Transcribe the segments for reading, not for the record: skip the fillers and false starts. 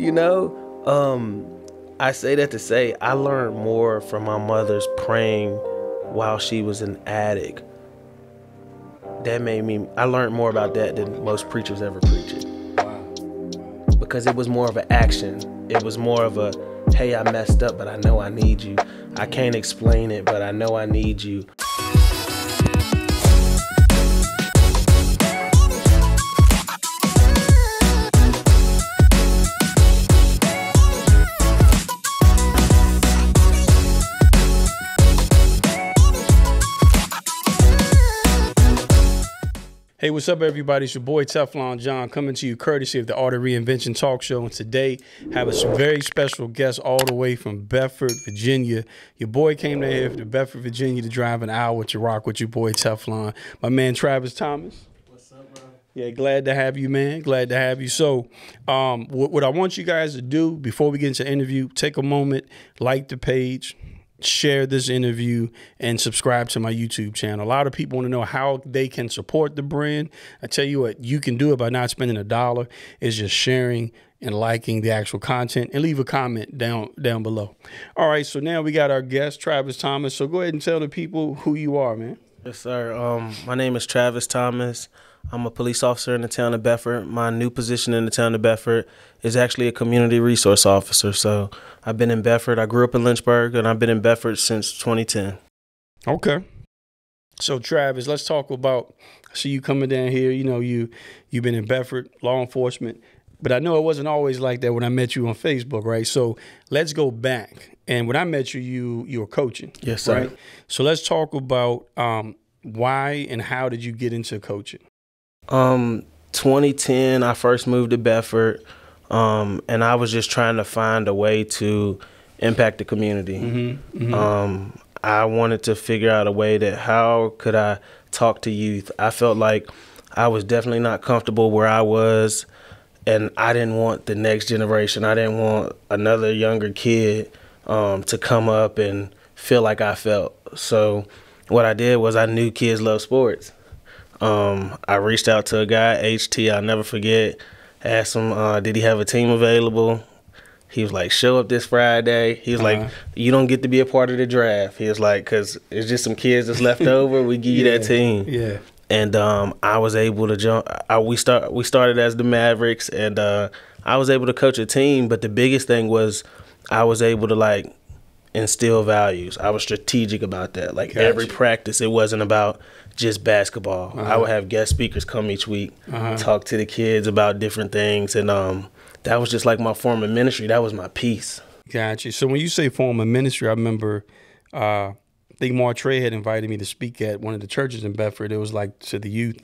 You know, I say that to say I learned more from my mother's praying while she was an addict. That made me, I learned more about that than most preachers ever preach it. Because it was more of an action. It was more of a, hey, I messed up, but I know I need you. I can't explain it, but I know I need you. Hey, what's up, everybody? It's your boy Teflon John coming to you courtesy of the Art of Reinvention Talk Show. And today, have a very special guest all the way from Bedford, Virginia. Your boy came down here from Bedford, Virginia to drive an hour to rock with your boy Teflon. My man, Travis Thomas. What's up, bro? Yeah, glad to have you, man. Glad to have you. So what I want you guys to do before we get into the interview, take a moment, like the page, share this interview, and subscribe to my YouTube channel. A lot of people want to know how they can support the brand. I tell you what, you can do it by not spending $1. It's just sharing and liking the actual content, and leave a comment down below. All right, so now we got our guest, Travis Thomas. So go ahead and tell the people who you are, man. Yes, sir. My name is Travis Thomas. I'm a police officer in the town of Bedford. My new position in the town of Bedford is actually a community resource officer. So I've been in Bedford. I grew up in Lynchburg, and I've been in Bedford since 2010. Okay. So, Travis, let's talk about, I see you coming down here. You know, you've been in Bedford, law enforcement. But I know it wasn't always like that when I met you on Facebook, right? So let's go back. And when I met you, you were coaching. Yes, sir. Right? So let's talk about why and how did you get into coaching? 2010, I first moved to Bedford, and I was just trying to find a way to impact the community. I wanted to figure out a way that how could I talk to youth. I felt like I was definitely not comfortable where I was, and I didn't want the next generation. I didn't want another younger kid to come up and feel like I felt. So what I did was I knew kids love sports. I reached out to a guy, HT, I'll never forget, asked him, did he have a team available? He was like, show up this Friday. He was like, you don't get to be a part of the draft. He was like, because it's just some kids that's left over. We give you that team. Yeah. And I was able to jump. We started as the Mavericks, and I was able to coach a team. But the biggest thing was I was able to, like, instill values. I was strategic about that. Like, every practice, it wasn't about just basketball. I would have guest speakers come each week, talk to the kids about different things, and that was just like my form of ministry. That was my piece. Gotcha. So when you say form of ministry, I remember I think Mar Trey had invited me to speak at one of the churches in Bedford. It was like to the youth.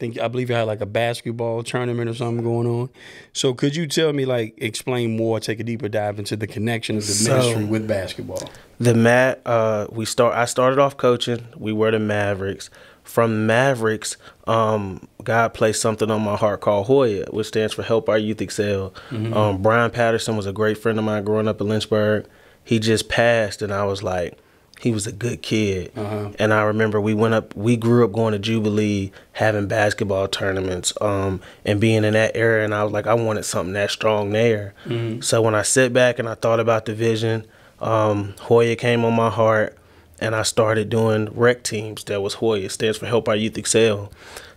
I believe you had like a basketball tournament or something going on. So could you tell me, like, explain more, take a deeper dive into the connection of the ministry with basketball? The I started off coaching. We were the Mavericks. From Mavericks, God placed something on my heart called Hoya, which stands for Help Our Youth Excel. Brian Patterson was a great friend of mine growing up in Lynchburg. He just passed, and I was like, he was a good kid. And I remember we grew up going to Jubilee, having basketball tournaments, and being in that era. And I was like, I wanted something that strong there. So when I sat back and I thought about the vision, Hoya came on my heart, and I started doing rec teams. That was Hoya. It stands for Help Our Youth Excel.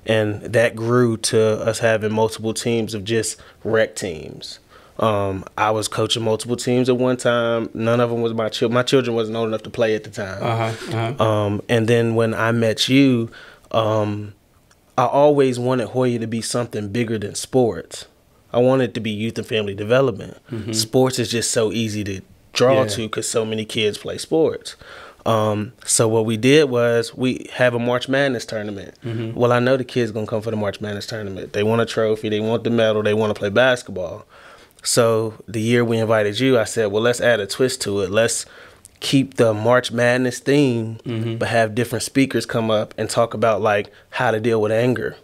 And that grew to us having multiple teams of just rec teams. I was coaching multiple teams at one time. None of them was my children. My children wasn't old enough to play at the time. And then when I met you, I always wanted Hoya to be something bigger than sports. I wanted it to be youth and family development. Sports is just so easy to draw to because so many kids play sports. So what we did was we have a March Madness tournament. Well, I know the kids going to come for the March Madness tournament. They want a trophy. They want the medal. They want to play basketball. So the year we invited you, I said, well, let's add a twist to it. Let's keep the March Madness theme, but have different speakers come up and talk about, like, how to deal with anger.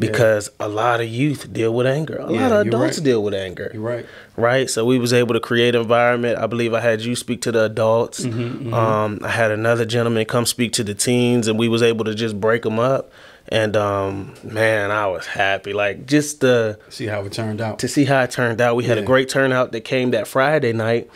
Because a lot of youth deal with anger. A lot of adults deal with anger. Right? So we was able to create an environment. I believe I had you speak to the adults. I had another gentleman come speak to the teens, and we was able to just break them up And man, I was happy. Like, just to see how it turned out. To see how it turned out. We had a great turnout that came that Friday night.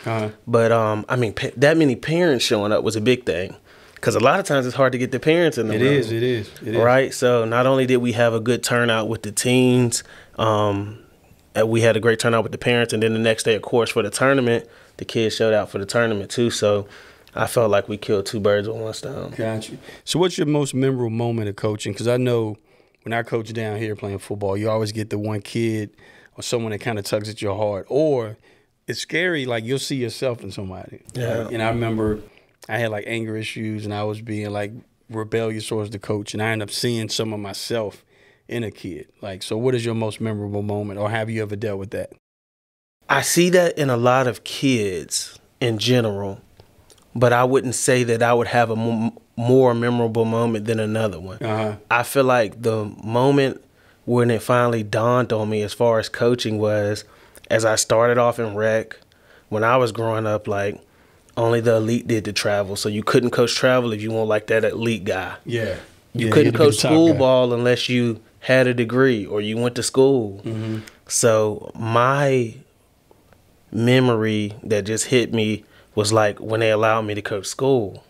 But I mean, that many parents showing up was a big thing, because a lot of times it's hard to get the parents in the room. It is. Right? So not only did we have a good turnout with the teens, we had a great turnout with the parents. And then the next day, of course, for the tournament, the kids showed out for the tournament too. So I felt like we killed two birds with one stone. Gotcha. So what's your most memorable moment of coaching? Because I know when I coach down here playing football, you always get the one kid or someone that kind of tugs at your heart. Or it's scary, like you'll see yourself in somebody. Yeah. Right? And I remember I had like anger issues and I was being like rebellious towards the coach, and I ended up seeing some of myself in a kid. Like, so what is your most memorable moment, or have you ever dealt with that? I see that in a lot of kids in general. But I wouldn't say that I would have a more memorable moment than another one. I feel like the moment when it finally dawned on me as far as coaching was, as I started off in rec, when I was growing up, like, only the elite did the travel. So you couldn't coach travel if you weren't like that elite guy. Yeah. You couldn't coach school ball unless you had a degree or you went to school. So my memory that just hit me was like when they allowed me to coach school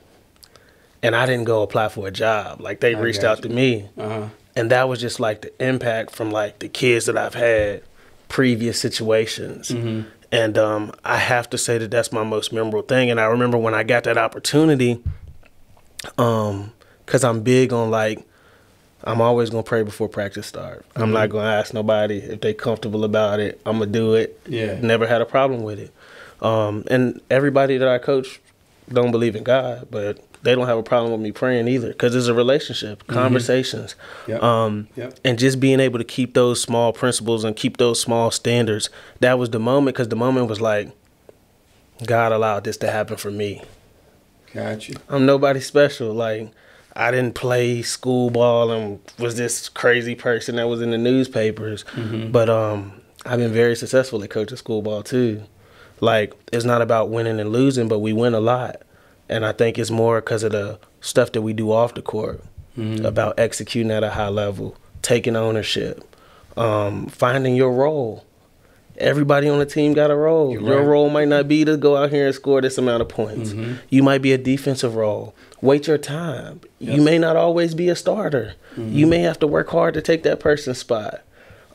and I didn't go apply for a job. Like, they reached out to me. And that was just like the impact from like the kids that I've had, previous situations. And I have to say that that's my most memorable thing. And I remember when I got that opportunity, cause I'm big on like, I'm always going to pray before practice starts. I'm not going to ask nobody if they comfortable about it. I'm going to do it. Yeah. Never had a problem with it. And everybody that I coach don't believe in God, but they don't have a problem with me praying either, because it's a relationship, conversations. And just being able to keep those small principles and keep those small standards, that was the moment, because the moment was like, God allowed this to happen for me. Gotcha. I'm nobody special. Like, I didn't play school ball and was this crazy person that was in the newspapers, but I've been very successful at coaching school ball too. Like, it's not about winning and losing, but we win a lot. And I think it's more because of the stuff that we do off the court, about executing at a high level, taking ownership, finding your role. Everybody on the team got a role. Your role might not be to go out here and score this amount of points. You might be a defensive role. Wait your time. You may not always be a starter. You may have to work hard to take that person's spot.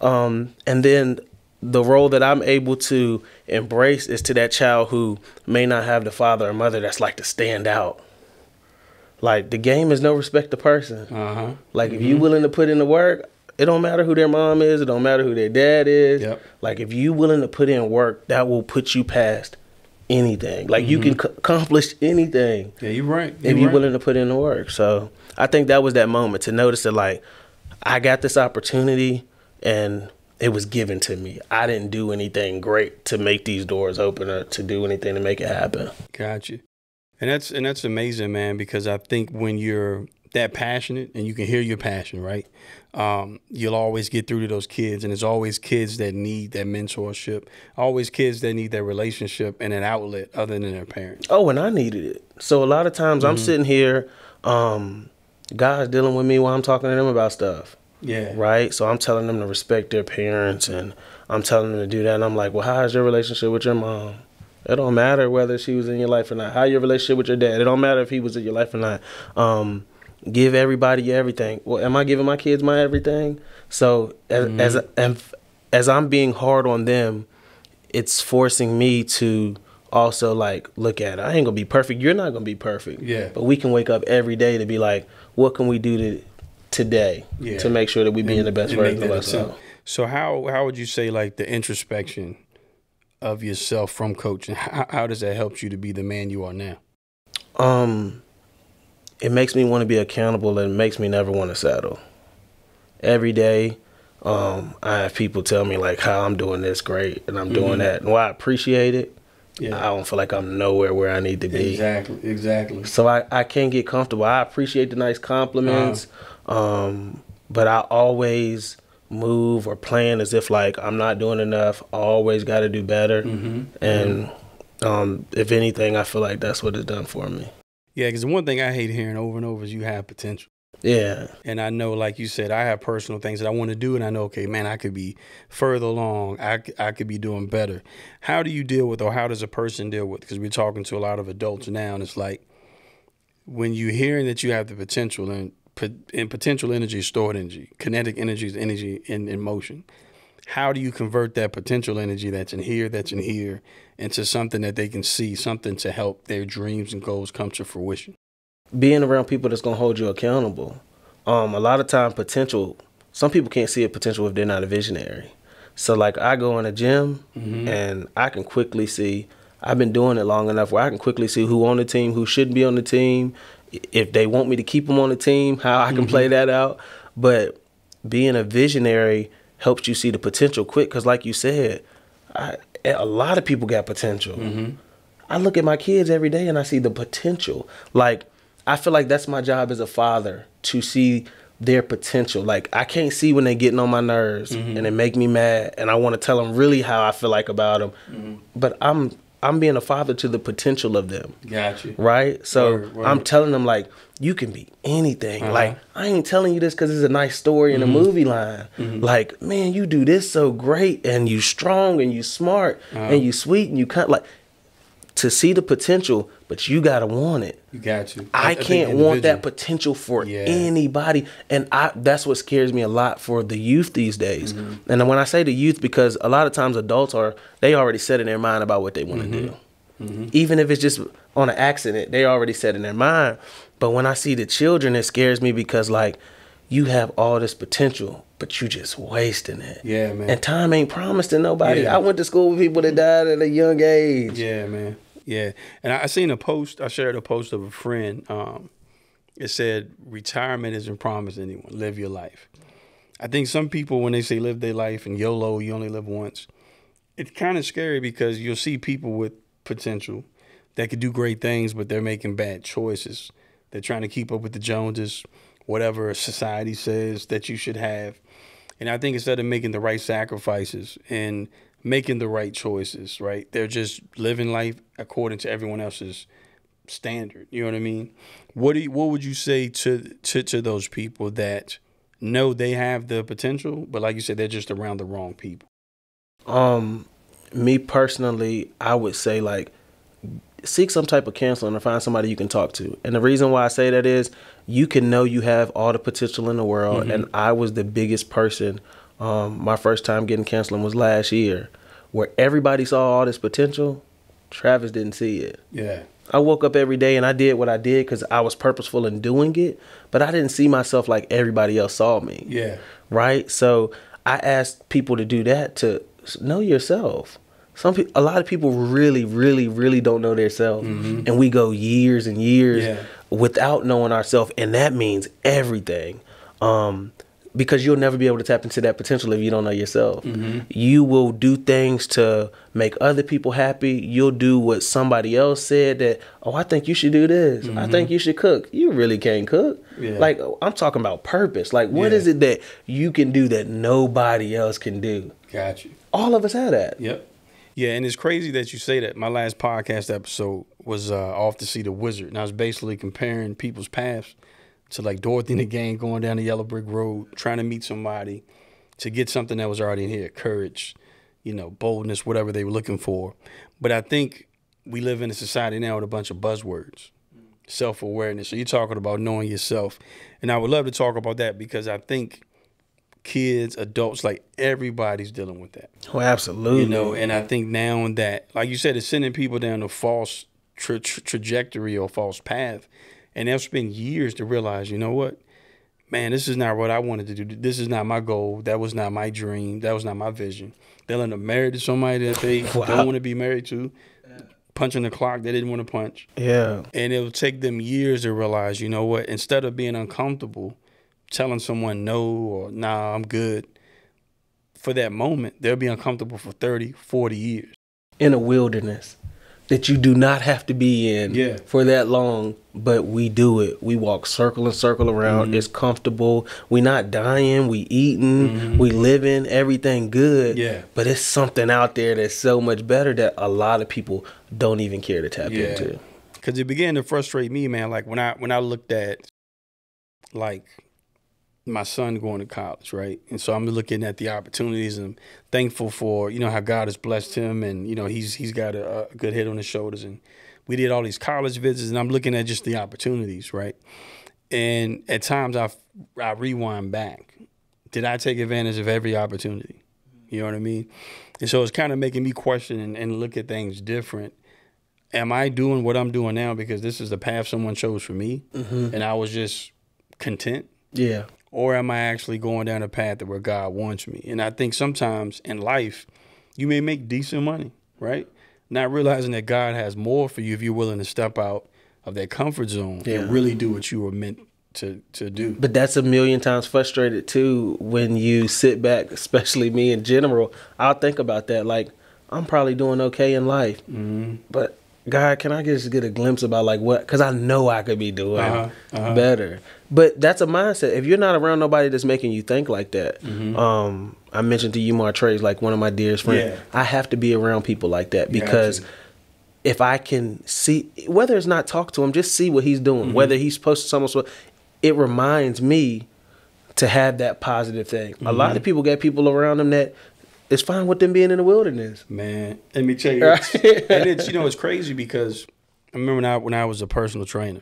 And then the role that I'm able to embrace is to that child who may not have the father or mother that's like to stand out. Like, the game is no respect to person. Like, if you're willing to put in the work, it don't matter who their mom is. It don't matter who their dad is. Like, if you're willing to put in work, that will put you past anything. Like, you can accomplish anything. Yeah, you're right. If you're willing to put in the work. So I think that was that moment to notice that, like, I got this opportunity and it was given to me. I didn't do anything great to make these doors open or to do anything to make it happen. Gotcha. And that's amazing, man, because I think when you're that passionate and you can hear your passion, right, you'll always get through to those kids. And there's always kids that need that mentorship, always kids that need that relationship and an outlet other than their parents. Oh, and I needed it. So a lot of times I'm sitting here, God's dealing with me while I'm talking to them about stuff. Yeah. Right? So I'm telling them to respect their parents and I'm telling them to do that. And I'm like, well, how is your relationship with your mom? It don't matter whether she was in your life or not. How your relationship with your dad? It don't matter if he was in your life or not. Give everybody your everything. Well, am I giving my kids my everything? So as I'm being hard on them, it's forcing me to also, like, look at it. I ain't going to be perfect. You're not going to be perfect. Yeah. But we can wake up every day to be like, what can we do to today to make sure that we be in the best version of ourselves. So how would you say, like, the introspection of yourself from coaching, how does that help you to be the man you are now? It makes me want to be accountable and it makes me never want to settle. Every day I have people tell me, like, how I'm doing this great and I'm doing that. And while I appreciate it, I don't feel like I'm nowhere where I need to be. Exactly. So I can't get comfortable. I appreciate the nice compliments. But I always move or plan as if, like, I'm not doing enough. I always got to do better. And if anything, I feel like that's what it's done for me. Yeah, because the one thing I hate hearing over and over is you have potential. Yeah. And I know, like you said, I have personal things that I want to do, and I know, okay, man, I could be further along. I could be doing better. How do you deal with, or how does a person deal with, because we're talking to a lot of adults now, and it's like when you're hearing that you have the potential, and potential energy is stored energy. Kinetic energy is energy in motion. How do you convert that potential energy that's in here, into something that they can see, something to help their dreams and goals come to fruition? Being around people that's going to hold you accountable. A lot of time potential, some people can't see a potential if they're not a visionary. So like I go in a gym and I can quickly see, I've been doing it long enough where I can quickly see who on the team, who shouldn't be on the team, if they want me to keep them on the team, how I can play that out. But being a visionary helps you see the potential quick because like you said, a lot of people got potential. I look at my kids every day and I see the potential. Like, I feel like that's my job as a father, to see their potential. Like, I can't see when they're getting on my nerves and they make me mad, and I want to tell them really how I feel like about them. But I'm being a father to the potential of them. Gotcha. Right? So I'm telling them, like, you can be anything. Like, I ain't telling you this because it's a nice story in a movie line. Like, man, you do this so great, and you strong, and you smart, and you sweet, and you kind of, like, to see the potential, but you gotta want it. You got you. I can't want that potential for anybody, and that's what scares me a lot for the youth these days. And when I say the youth, because a lot of times adults they already set in their mind about what they want to do, even if it's just on an accident. They already set in their mind. But when I see the children, it scares me because like you have all this potential, but you just wasting it. Yeah, man. And time ain't promised to nobody. I went to school with people that died at a young age. Yeah, man. Yeah, and I seen a post, I shared a post of a friend. It said, retirement isn't promised to anyone, live your life. I think some people, when they say live their life and YOLO, you only live once, it's kind of scary because you'll see people with potential that could do great things, but they're making bad choices. They're trying to keep up with the Joneses, whatever society says that you should have. And I think instead of making the right sacrifices and making the right choices, right? They're just living life according to everyone else's standard. You know what I mean? What would you say to those people that know they have the potential, but like you said, they're just around the wrong people? Me personally, I would say like seek some type of counseling or find somebody you can talk to. And the reason why I say that is you can know you have all the potential in the world. And I was the biggest person. My first time getting counseling was last year, where everybody saw all this potential. Travis didn't see it. Yeah. I woke up every day and I did what I did because I was purposeful in doing it, but I didn't see myself like everybody else saw me. Yeah. Right? So I asked people to do that, to know yourself. A lot of people really, really, really don't know themselves, and we go years and years without knowing ourselves, and that means everything. Because you'll never be able to tap into that potential if you don't know yourself. You will do things to make other people happy. You'll do what somebody else said that, oh, I think you should do this. I think you should cook. You really can't cook. Like, I'm talking about purpose. Like, what is it that you can do that nobody else can do? Gotcha. All of us have that. Yep. Yeah, and it's crazy that you say that. My last podcast episode was Off to See the Wizard, and I was basically comparing people's paths to like Dorothy and the gang going down the yellow brick road, trying to meet somebody to get something that was already in here, courage, you know, boldness, whatever they were looking for. But I think we live in a society now with a bunch of buzzwords, self-awareness. So you're talking about knowing yourself. And I would love to talk about that because I think kids, adults, like everybody's dealing with that. Oh, absolutely. You know, and I think now and that, like you said, it's sending people down a false trajectory or false path. And they'll spend years to realize, you know what, man, this is not what I wanted to do. This is not my goal. That was not my dream. That was not my vision. They'll end up married to somebody that they don't want to be married to, punching the clock they didn't want to punch. Yeah. And it'll take them years to realize, you know what, instead of being uncomfortable, telling someone no or nah, I'm good, for that moment, they'll be uncomfortable for 30, 40 years. In a wilderness that you do not have to be in for that long, but we do it. We walk circle and circle around. It's comfortable. We not dying. We eating. We living. Everything good. Yeah. But it's something out there that's so much better that a lot of people don't even care to tap into. Because it began to frustrate me, man. Like when I looked at like my son going to college, right? And so I'm looking at the opportunities, and I'm thankful for, you know, how God has blessed him, and, you know, he's got a good head on his shoulders. And we did all these college visits, and I'm looking at just the opportunities, right? And at times I rewind back. Did I take advantage of every opportunity? You know what I mean? And so it's kind of making me question and look at things different. Am I doing what I'm doing now because this is the path someone chose for me, mm-hmm. and I was just content? Yeah. Or am I actually going down a path where God wants me? And I think sometimes in life, you may make decent money, right? Not realizing that God has more for you if you're willing to step out of that comfort zone and really do what you were meant to do. But that's a million times frustrated too when you sit back, especially me in general. I'll think about that. Like, I'm probably doing okay in life, mm-hmm. but God, can I just get a glimpse about like what? Because I know I could be doing better. But that's a mindset. If you're not around nobody that's making you think like that, mm-hmm. I mentioned to you, Mar Trey, like one of my dearest friends. Yeah. I have to be around people like that because if I can see, whether it's not talk to him, just see what he's doing, mm-hmm. whether he's posting someone's, it reminds me to have that positive thing. Mm-hmm. A lot of people get people around them that. It's fine with them being in the wilderness. Man, let me tell you. And it's, you know, it's crazy because I remember when I was a personal trainer,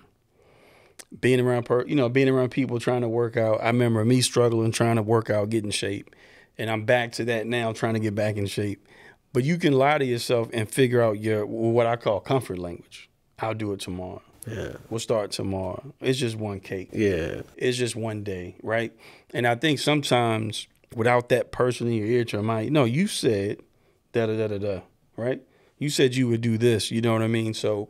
being around, being around people trying to work out. I remember me struggling, trying to work out, get in shape. And I'm back to that now, trying to get back in shape. But you can lie to yourself and figure out your, what I call comfort language. I'll do it tomorrow. Yeah. We'll start tomorrow. It's just one cake. Yeah. It's just one day, right? And I think sometimes, without that person in your ear to remind you, no, you said da-da-da-da-da, right? You said you would do this, you know what I mean? So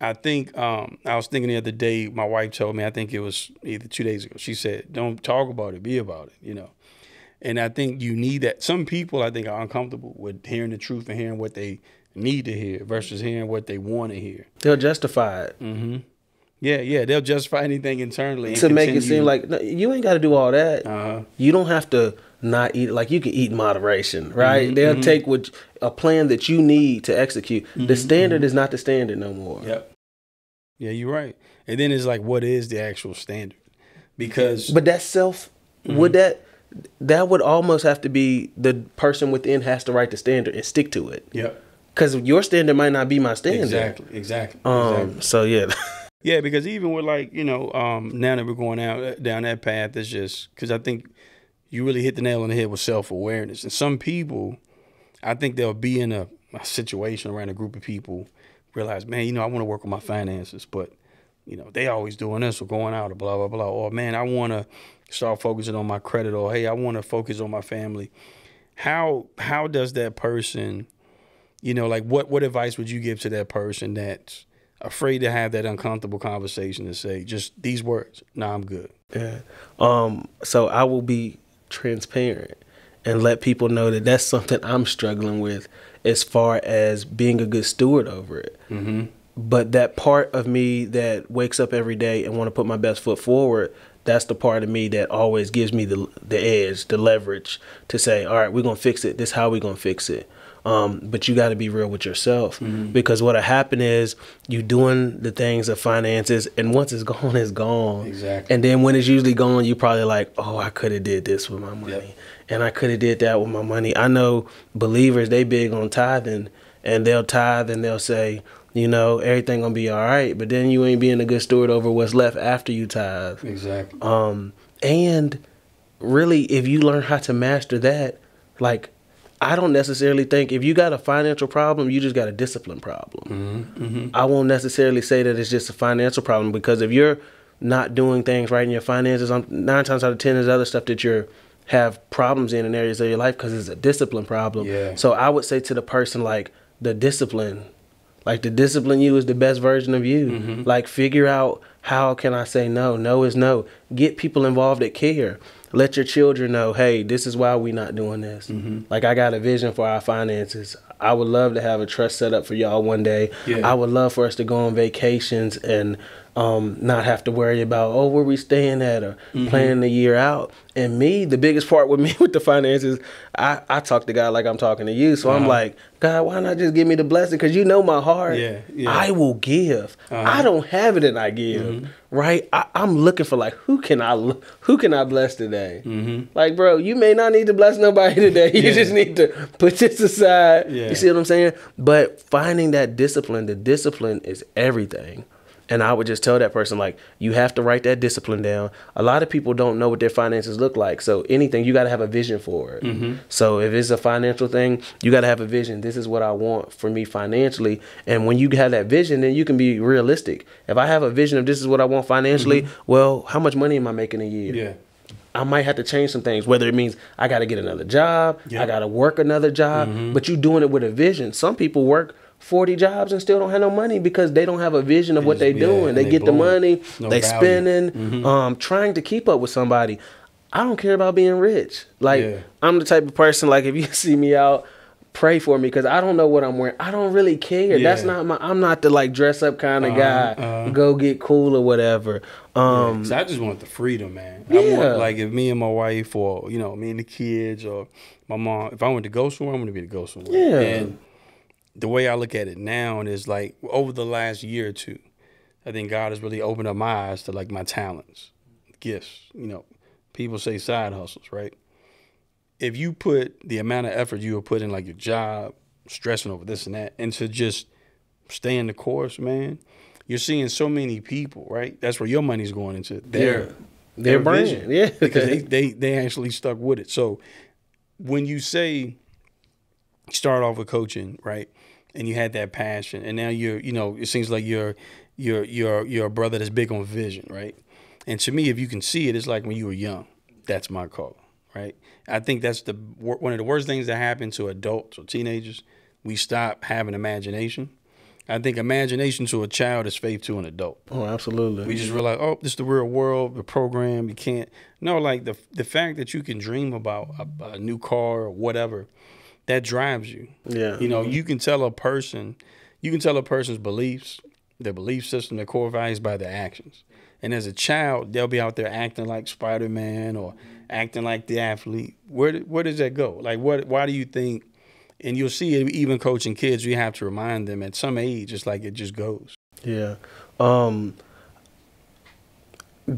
I think, I was thinking the other day, my wife told me, I think it was either 2 days ago, she said, don't talk about it, be about it, you know? And I think you need that. Some people, I think, are uncomfortable with hearing the truth and hearing what they need to hear versus hearing what they want to hear. They'll justify it. Mm-hmm. Yeah, yeah, they'll justify anything internally. To make it seem like, no, you ain't got to do all that. You don't have to not eat. Like, you can eat in moderation, right? Mm-hmm, they'll take what a plan that you need to execute. Mm-hmm, the standard is not the standard no more. Yep. Yeah, you're right. And then it's like, what is the actual standard? Because... But that self, would that would almost have to be the person within has to write the standard and stick to it. Yep. Because your standard might not be my standard. Exactly. So, yeah. Yeah, because even with like, you know, now that we're going out down that path, it's just because I think you really hit the nail on the head with self-awareness. And some people, I think they'll be in a situation around a group of people, realize, man, you know, I want to work on my finances, but, you know, they always doing this or going out or blah, blah, blah. Or, man, I want to start focusing on my credit, or, hey, I want to focus on my family. How does that person, you know, like what advice would you give to that person that's afraid to have that uncomfortable conversation and say just these words? Nah, I'm good. Yeah. So I will be transparent and let people know that that's something I'm struggling with as far as being a good steward over it. Mm-hmm. But that part of me that wakes up every day and want to put my best foot forward, that's the part of me that always gives me the edge, the leverage to say, all right, we're going to fix it. This is how we're going to fix it. But you got to be real with yourself, mm-hmm. because what'll happen is you doing the things of finances, and once it's gone, it's gone. Exactly. And then when it's usually gone, you probably like, oh, I could have did this with my money, and I could have did that with my money. I know believers, they big on tithing, and they'll tithe and they'll say, you know, everything gonna be all right, but then you ain't being a good steward over what's left after you tithe. Exactly. And really, if you learn how to master that, like, I don't necessarily think if you got a financial problem, you just got a discipline problem. Mm-hmm. Mm-hmm. I won't necessarily say that it's just a financial problem, because if you're not doing things right in your finances, 9 times out of 10 is other stuff that you have problems in areas of your life, because it's a discipline problem. Yeah. So I would say to the person, like, the discipline you is the best version of you. Mm-hmm. Like, figure out, how can I say no? No is no. Get people involved that care. let your children know, hey, this is why we not doing this. Mm-hmm. Like, I got a vision for our finances. I would love to have a trust set up for y'all one day. Yeah. I would love for us to go on vacations and not have to worry about, oh, where we staying at, or mm-hmm. planning the year out. And me, the biggest part with me with the finances, I talk to God like I'm talking to you. So uh-huh. I'm like, God, why not just give me the blessing? Because you know my heart. Yeah, yeah. I will give. Uh-huh. I don't have it and I give. Mm-hmm. Right? I'm looking for, like, who can I bless today? Mm-hmm. Like, bro, you may not need to bless nobody today. You yeah. just need to put this aside. Yeah. You see what I'm saying? But finding that discipline, the discipline is everything. And I would just tell that person, like, you have to write that discipline down. A lot of people don't know what their finances look like. So anything, you got to have a vision for it. Mm-hmm. So if it's a financial thing, you got to have a vision. This is what I want for me financially. And when you have that vision, then you can be realistic. If I have a vision of this is what I want financially, mm-hmm. well, how much money am I making a year? Yeah. I might have to change some things, whether it means I got to get another job, yeah. I got to work another job, mm-hmm. but you're doing it with a vision. Some people work 40 jobs and still don't have no money because they don't have a vision of what they're doing. Yeah, they get the money, they spending, mm-hmm. Trying to keep up with somebody. I don't care about being rich. Like, yeah. I'm the type of person, like, if you see me out, pray for me because I don't know what I'm wearing. I don't really care. Yeah. That's not my, I'm not the, like, dress up kind of guy, go get cool or whatever. So I just want the freedom, man. Yeah. I want, like, if me and my wife or, you know, me and the kids or my mom, if I want to go somewhere, I'm going to be to go somewhere. Yeah. And the way I look at it now is, like, over the last year or two, I think God has really opened up my eyes to, like, my talents, gifts. You know, people say side hustles, right? If you put the amount of effort you would put in, like, your job, stressing over this and that, and to just stay in the course, man, you're seeing so many people, right? That's where your money's going into their brand. Vision, yeah. Because they actually stuck with it. So when you say start off with coaching, right? And you had that passion, and now you know, it seems like you're a brother that's big on vision, right? And to me, if you can see it, it's like when you were young. That's my call, right? I think that's one of the worst things that happen to adults or teenagers. We stop having imagination. I think imagination to a child is faith to an adult. Oh, absolutely. We just realize, oh, this is the real world, the program. You can't. No, like the fact that you can dream about a new car or whatever. That drives you. Yeah. You know, you can tell a person's beliefs, their belief system, their core values by their actions. And as a child, they'll be out there acting like Spider-Man or acting like the athlete. Where does that go? Like, why do you think, and you'll see it even coaching kids, you have to remind them at some age, it's like it just goes. Yeah.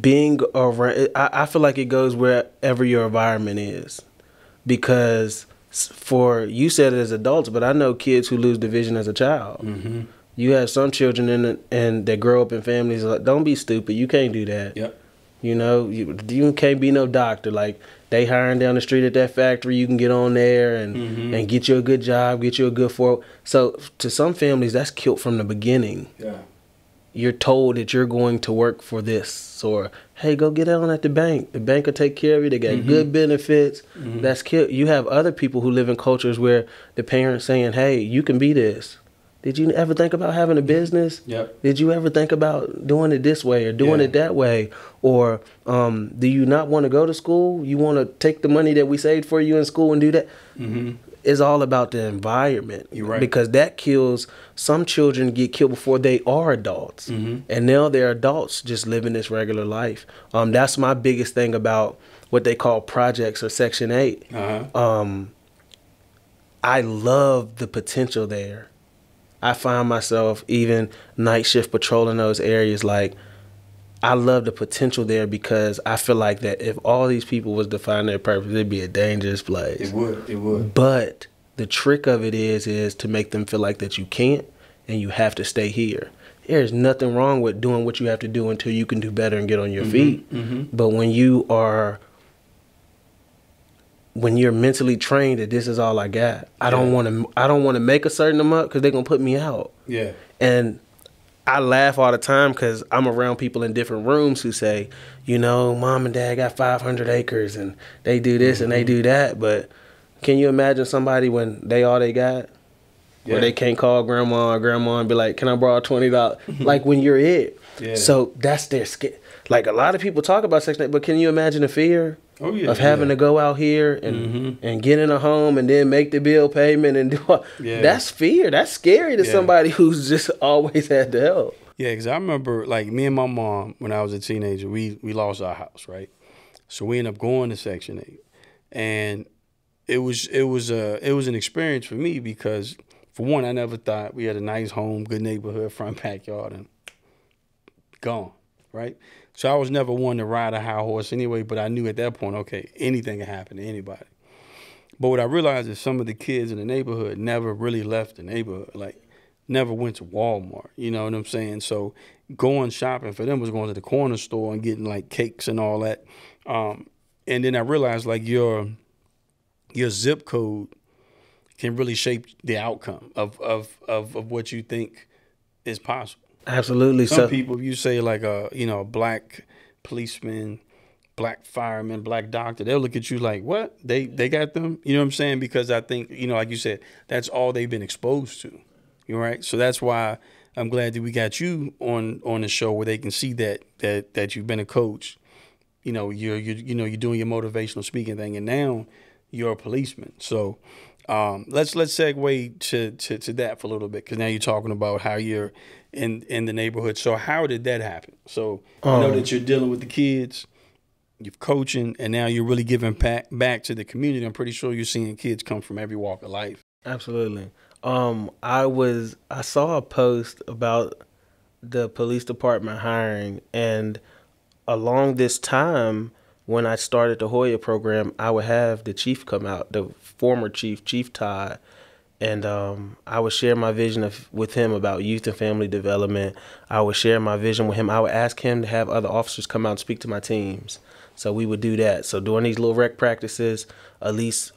Being around, I feel like it goes wherever your environment is, because for you said it as adults, but I know kids who lose the vision as a child. Mm-hmm. You have some children and that grow up in families like, don't be stupid, you can't do that. Yep. You know, you can't be no doctor. Like, they hiring down the street at that factory, you can get on there and mm-hmm. and get you a good job, get you a good for. So to some families, that's killed from the beginning. Yeah. You're told that you're going to work for this, or, hey, go get on at the bank. The bank will take care of you. They got mm-hmm. good benefits. Mm-hmm. That's killed. You have other people who live in cultures where the parents saying, hey, you can be this. Did you ever think about having a business? Yep. Did you ever think about doing it this way or doing yeah. it that way? Or do you not want to go to school? You want to take the money that we saved for you in school and do that? Mm-hmm. It's all about the environment. You're right. Because that kills, some children get killed before they are adults. Mm-hmm. And now they're adults just living this regular life. That's my biggest thing about what they call projects or Section 8. Uh-huh. I love the potential there. I find myself even night shift patrolling those areas. Like, I love the potential there because I feel like that if all these people was to find their purpose, it'd be a dangerous place. It would. But the trick of it is to make them feel like that you can't and you have to stay here. There's nothing wrong with doing what you have to do until you can do better and get on your mm-hmm, feet. Mm-hmm. But when you're mentally trained that this is all I got, I yeah. I don't want to make a certain amount because they're going to put me out. Yeah. And I laugh all the time because I'm around people in different rooms who say, you know, mom and dad got 500 acres and they do this mm-hmm. and they do that. But can you imagine somebody when they all they got? where they can't call grandma or grandma and be like, can I borrow $20? Like when you're it. Yeah. So that's their scare. Like a lot of people talk about sex, but can you imagine the fear of having to go out here and and get in a home and then make the bill payment and do all, that's fear. That's scary to somebody who's just always had to help. Yeah, because I remember like me and my mom when I was a teenager, we lost our house, right? So we ended up going to Section 8, and it was an experience for me because for one, I never thought we had a nice home, good neighborhood, front backyard, and gone, right? So I was never one to ride a high horse anyway, but I knew at that point, okay, anything can happen to anybody. But what I realized is some of the kids in the neighborhood never really left the neighborhood, like never went to Walmart, you know what I'm saying? So going shopping for them was going to the corner store and getting like cakes and all that. And then I realized like your zip code can really shape the outcome of what you think is possible. Absolutely. Some people, if you say like a, you know, a black policeman, black fireman, black doctor, they'll look at you like, what? They got them? You know what I'm saying? Because I think, you know, like you said, that's all they've been exposed to. You're right. So that's why I'm glad that we got you on the show where they can see that you've been a coach. You know, you're doing your motivational speaking thing, and now you're a policeman. So let's segue to that for a little bit, because now you're talking about how you're in the neighborhood. So how did that happen? So I know that you're dealing with the kids, you're coaching, and now you're really giving back to the community. I'm pretty sure you're seeing kids come from every walk of life. Absolutely. I saw a post about the police department hiring, and along this time when I started the Hoya program, I would have the chief come out, the former chief, Chief Todd, and I would share my vision with him about youth and family development. I would share my vision with him. I would ask him to have other officers come out and speak to my teams. So we would do that. So during these little rec practices, at least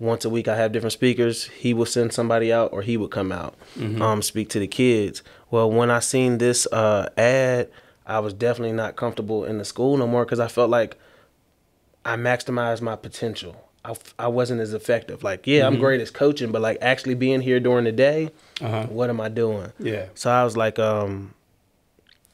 once a week, I have different speakers. He will send somebody out, or he would come out, speak to the kids. Well, when I seen this ad, I was definitely not comfortable in the school no more, because I felt like I maximized my potential. I wasn't as effective. Like, yeah, I'm great as coaching, but like actually being here during the day, what am I doing? Yeah. So I was like,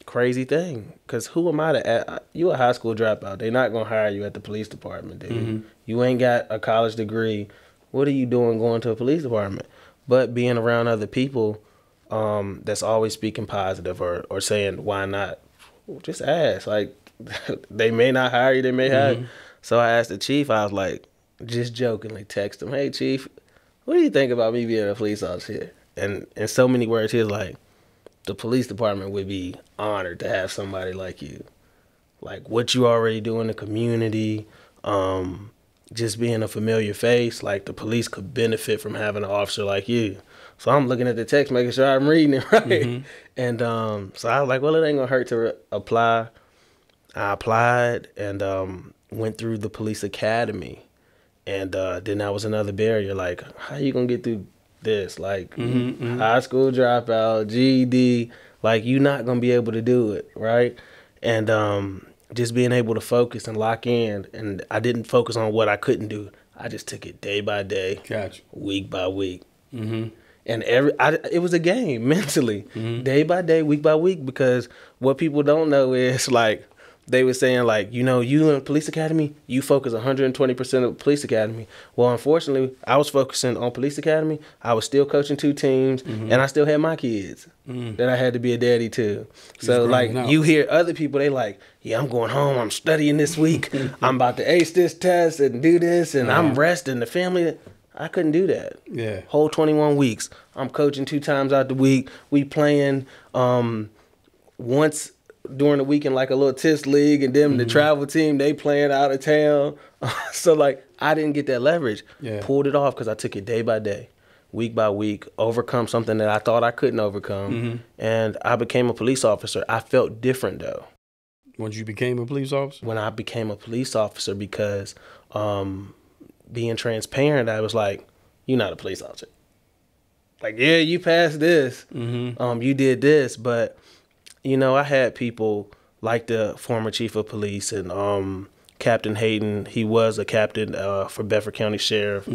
crazy thing, because who am I to add? You a high school dropout. They're not going to hire you at the police department, dude. You ain't got a college degree. What are you doing going to a police department? But being around other people that's always speaking positive or saying, why not? Just ask. Like, they may not hire you, they may hire you. So I asked the chief, I was like, just jokingly text him, hey, chief, what do you think about me being a police officer here? And in so many words, he was like, the police department would be honored to have somebody like you. Like, what you already do in the community, just being a familiar face, like the police could benefit from having an officer like you. So I'm looking at the text, making sure I'm reading it right. And so I was like, well, it ain't gonna hurt to apply. I applied and went through the police academy. And then that was another barrier. Like, how you gonna get through this? Like, high school dropout, GED, like, you're not gonna be able to do it, right? And just being able to focus and lock in. And I didn't focus on what I couldn't do. I just took it day by day, week by week. And it was a game mentally, day by day, week by week, because what people don't know is, like, they were saying, like, you know, you in police academy, you focus 120% of police academy. Well, unfortunately, I was focusing on police academy. I was still coaching two teams, and I still had my kids that I had to be a daddy to. So, like, you hear other people, they like, yeah, I'm going home, I'm studying this week, I'm about to ace this test and do this, and I'm resting the family. I couldn't do that. Yeah. Whole 21 weeks. I'm coaching 2 times out the week. We playing once during the weekend, like a little TIS league, and then the travel team, they playing out of town. So, like, I didn't get that leverage. Yeah. Pulled it off because I took it day by day, week by week, overcome something that I thought I couldn't overcome. And I became a police officer. I felt different, though. Once you became a police officer? When I became a police officer, because being transparent, I was like, you're not a police officer. Like, yeah, you passed this. You did this, but... You know, I had people like the former chief of police and Captain Hayden. He was a captain for Bedford County Sheriff,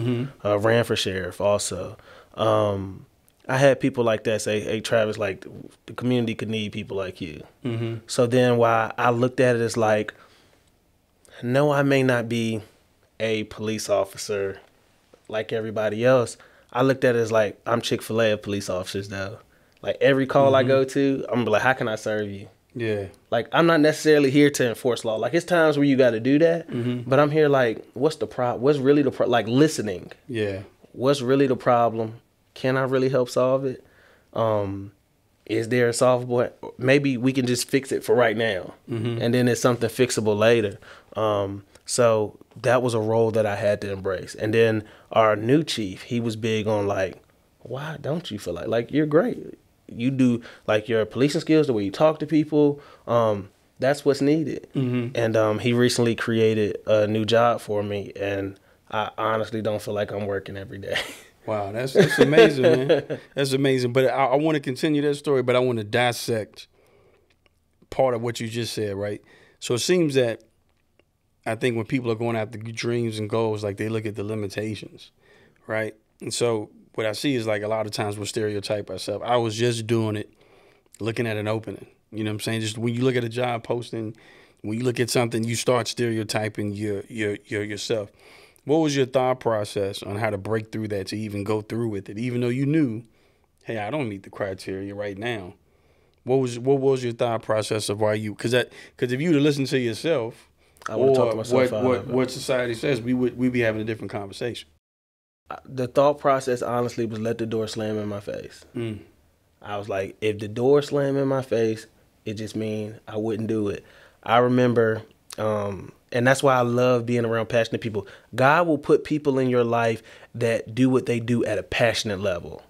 ran for sheriff also. I had people like that say, hey, Travis, like, the community could need people like you. Mm-hmm. So then while I looked at it as like, no, I may not be a police officer like everybody else. I looked at it as like, I'm Chick-fil-A of police officers, though. Like, every call I go to, I'm like, how can I serve you? Yeah. Like, I'm not necessarily here to enforce law. Like, it's times where you got to do that. But I'm here like, what's the problem? What's really the problem? Like, listening. Yeah. What's really the problem? Can I really help solve it? Is there a solvable? Maybe we can just fix it for right now. And then it's something fixable later. So that was a role that I had to embrace. And then our new chief, he was big on like, why don't you feel like you're great. You do like your policing skills, the way you talk to people. That's what's needed. And he recently created a new job for me. And I honestly don't feel like I'm working every day. Wow, that's amazing, man. That's amazing. But I want to continue that story, but I want to dissect part of what you just said, right? So it seems that I think when people are going after dreams and goals, like they look at the limitations, right? And so what I see is like a lot of times we'll stereotype ourselves. I was just doing it, looking at an opening. You know what I'm saying? Just when you look at a job posting, when you look at something, you start stereotyping yourself. What was your thought process on how to break through that, to even go through with it, even though you knew, hey, I don't meet the criteria right now? What was your thought process of why you, because if you were to listen to yourself, I would talk to myself, what society says, we'd be having a different conversation. The thought process honestly was, let the door slam in my face. I was like, if the door slam in my face, it just means I wouldn't do it. I remember. And that's why I love being around passionate people. God will put people in your life that do what they do at a passionate level.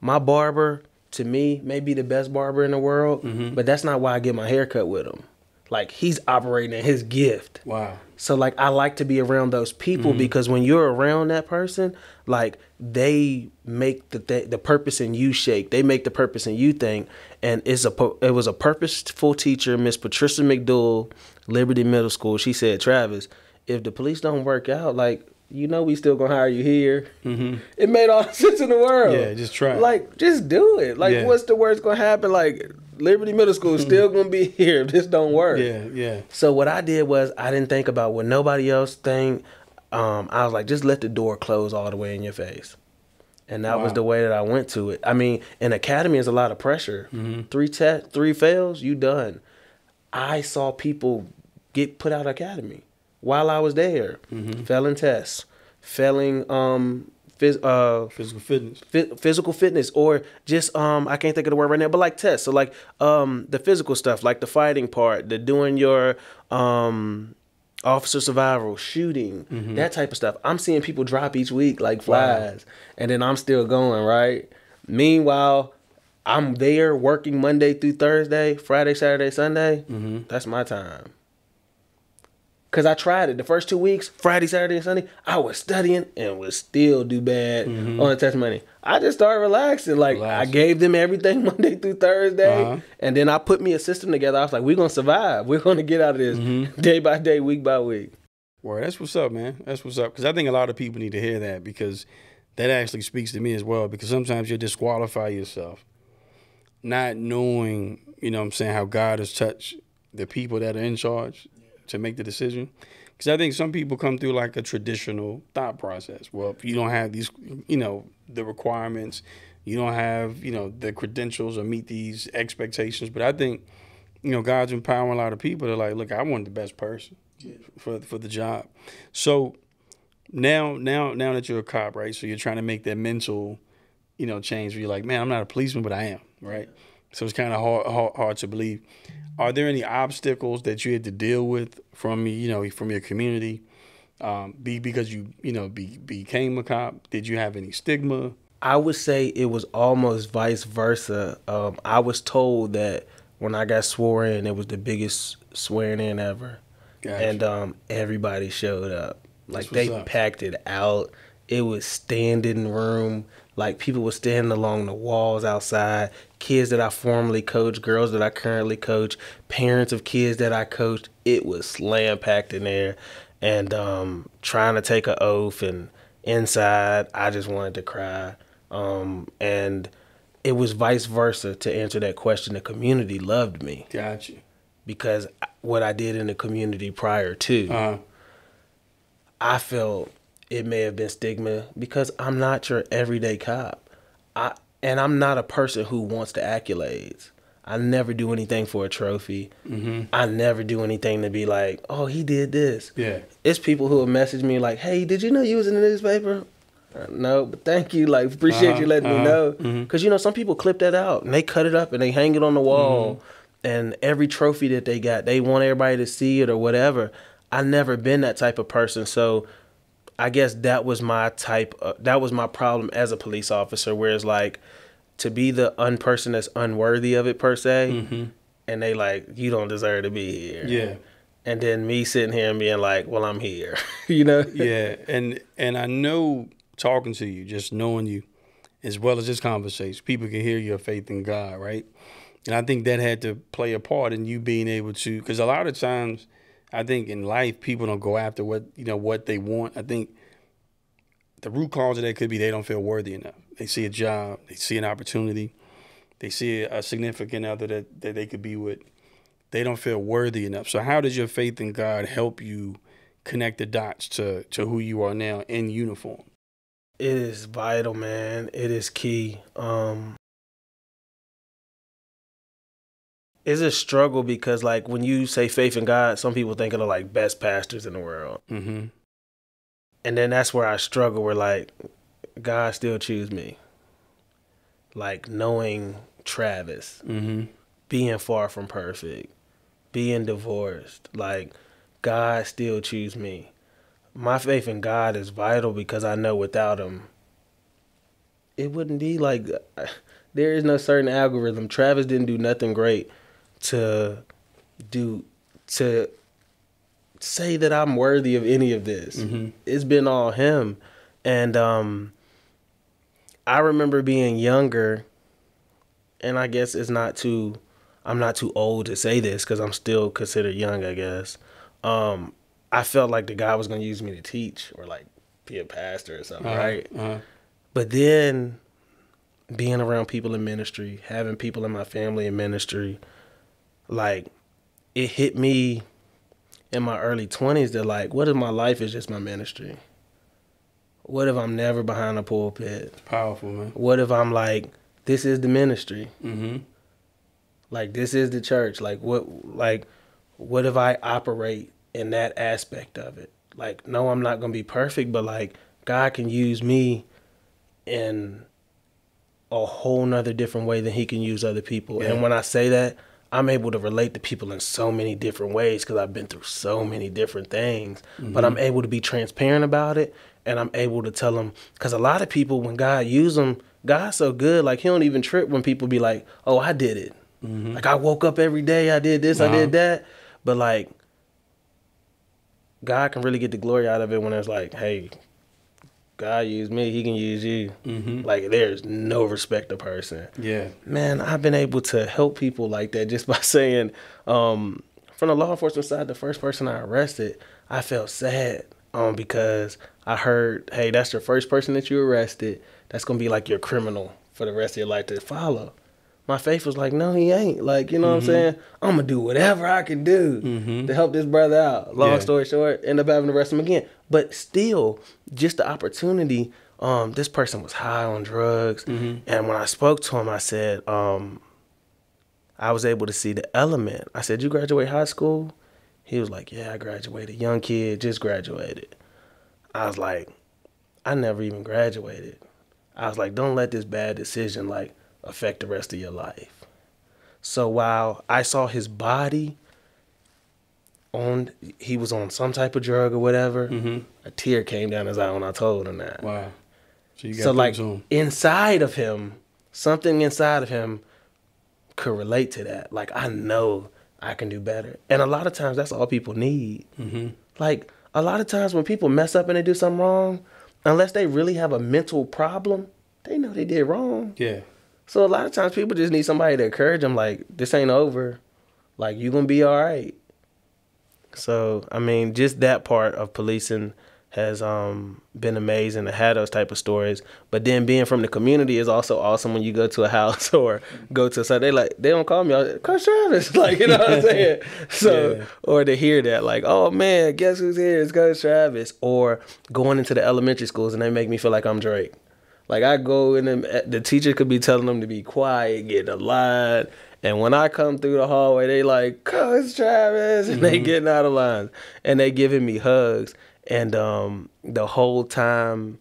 My barber, to me, may be the best barber in the world, but that's not why I get my hair cut with him. Like, he's operating in his gift. Wow. So, like, I like to be around those people because when you're around that person, like, they make the purpose in you shake. They make the purpose in you think. And it was a purposeful teacher, Miss Patricia McDowell, Liberty Middle School. She said, Travis, if the police don't work out, like, you know we still gonna hire you here. It made all the sense in the world. Yeah, just try. Like, just do it. Like, what's the worst gonna happen? Like, Liberty Middle School is still gonna be here if this don't work. Yeah. So what I did was, I didn't think about what nobody else think. I was like, just let the door close all the way in your face. And that was the way that I went to it. I mean, in academy is a lot of pressure. Three fails, you done. I saw people get put out of academy while I was there. Failing tests, failing physical fitness, or just I can't think of the word right now, but like tests. So like the physical stuff, like the fighting part, the doing your officer survival, shooting, that type of stuff. I'm seeing people drop each week like flies, and then I'm still going, right? Meanwhile, I'm there working Monday through Thursday, Friday, Saturday, Sunday. That's my time. Because I tried it the first 2 weeks, Friday, Saturday, and Sunday, I was studying and would still do bad on the test money. I just started relaxing. Like, I gave them everything Monday through Thursday. And then I put me a system together. I was like, we're going to survive. We're going to get out of this day by day, week by week. Well, that's what's up, man. That's what's up. Because I think a lot of people need to hear that, because that actually speaks to me as well. Because sometimes you disqualify yourself, not knowing, you know what I'm saying, how God has touched the people that are in charge to make the decision. Because I think some people come through like a traditional thought process. Well, if you don't have these, you know, the requirements, you don't have, you know, the credentials or meet these expectations. But I think, you know, God's empowering a lot of people. They're like, look, I want the best person for the job. So now that you're a cop, right? So you're trying to make that mental, you know, change where you're like, man, I'm not a policeman, but I am, right? So it's kind of hard to believe. Are there any obstacles that you had to deal with from, you know, from your community? Because you became a cop? Did you have any stigma? I would say it was almost vice versa. I was told that when I got sworn in, it was the biggest swearing in ever. Gotcha. And everybody showed up. Like, they packed it out. It was standing room. Like, people were standing along the walls outside. Kids that I formerly coached, girls that I currently coach, parents of kids that I coached. It was slam packed in there. And trying to take an oath, and inside, I just wanted to cry. And it was vice versa, to answer that question. The community loved me. Gotcha. Because what I did in the community prior to, I felt it may have been stigma because I'm not your everyday cop. And I'm not a person who wants the accolades. I never do anything for a trophy. Mm-hmm. I never do anything to be like, oh, he did this. Yeah. It's people who have messaged me like, hey, did you know you was in the newspaper? No, but thank you. Like, appreciate you letting me know. Because, you know, some people clip that out and they cut it up and they hang it on the wall. And every trophy that they got, they want everybody to see it or whatever. I've never been that type of person. So I guess that was my type of, that was my problem as a police officer, where it's like, to be the person that's unworthy of it per se, and they like, you don't deserve to be here. Yeah. And then me sitting here and being like, well, I'm here, you know? Yeah, and I know talking to you, just knowing you, as well as this conversation, people can hear your faith in God, right? And I think that had to play a part in you being able to, because a lot of times, I think in life, people don't go after what, you know, what they want. I think the root cause of that could be they don't feel worthy enough. They see a job, they see an opportunity, they see a significant other that they could be with. They don't feel worthy enough. So how does your faith in God help you connect the dots to who you are now in uniform? It is vital, man. It is key. It's a struggle because, like, when you say faith in God, some people think of the, like, best pastors in the world. And then that's where I struggle, where, like, God still choose me. Like, knowing Travis, being far from perfect, being divorced, like, God still choose me. My faith in God is vital because I know without him, it wouldn't be like, there is no certain algorithm. Travis didn't do nothing great to say that I'm worthy of any of this. It's been all him. And I remember being younger, and I guess it's not too, I'm not too old to say this because I'm still considered young, I guess. I felt like the guy was going to use me to teach or, like, be a pastor or something, right? But then being around people in ministry, having people in my family in ministry, like, it hit me in my early 20s that, like, what if my life is just my ministry? What if I'm never behind a pulpit? It's powerful, man. What if I'm like, this is the ministry? Like, this is the church. Like, what if I operate in that aspect of it? Like, no, I'm not going to be perfect, but, like, God can use me in a whole nother different way than he can use other people. And when I say that, I'm able to relate to people in so many different ways because I've been through so many different things. But I'm able to be transparent about it, and I'm able to tell them, because a lot of people, when God uses them, God's so good, like, he don't even trip when people be like, oh, I did it. Like, I woke up every day, I did this, I did that. But, like, God can really get the glory out of it when it's like, hey, God used me, he can use you. Like, there's no respect to person. Yeah. Man, I've been able to help people like that just by saying, from the law enforcement side, the first person I arrested, I felt sad because I heard, hey, that's your first person that you arrested. That's going to be like your criminal for the rest of your life to follow. My faith was like, no, he ain't. Like, you know what I'm saying? I'm going to do whatever I can do to help this brother out. Long story short, end up having to arrest him again. But still, just the opportunity, this person was high on drugs. And when I spoke to him, I said, I was able to see the element. I said, you graduate high school? He was like, yeah, I graduated. Young kid, just graduated. I was like, I never even graduated. I was like, don't let this bad decision, like, affect the rest of your life. So while I saw his body on, he was on some type of drug or whatever, a tear came down his eye when I told him that. Wow. So, you got like, inside of him, something inside of him could relate to that. Like, I know I can do better. And a lot of times, that's all people need. Like, a lot of times when people mess up and they do something wrong, unless they really have a mental problem, they know they did wrong. Yeah. So a lot of times people just need somebody to encourage them, like, this ain't over. Like, you're going to be all right. So, I mean, just that part of policing has been amazing to have those type of stories. But then being from the community is also awesome when you go to a house or go to a site. They like, they don't call me, like, Coach Travis. Like, you know what I'm saying? So, yeah. Or to hear that, like, oh man, guess who's here? It's Coach Travis. Or going into the elementary schools and they make me feel like I'm Drake. Like, I go in and the teacher could be telling them to be quiet, get a line. And when I come through the hallway, they like, Coach Travis. And they getting out of line. And they giving me hugs. And the whole time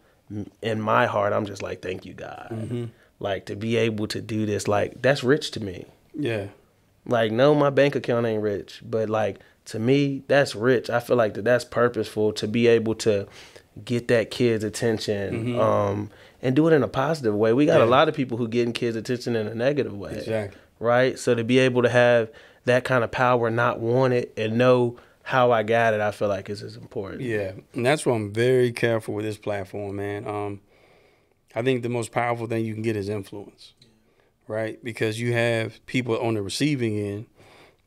in my heart, I'm just like, thank you, God. Like, to be able to do this, like, that's rich to me. Yeah. Like, no, my bank account ain't rich. But, like, to me, that's rich. I feel like that's purposeful to be able to get that kid's attention and do it in a positive way. We got a lot of people who getting kids' attention in a negative way. Exactly. Right? So to be able to have that kind of power, not want it, and know how I got it, I feel like is as important. Yeah, and that's why I'm very careful with this platform, man. I think the most powerful thing you can get is influence, right? Because you have people on the receiving end.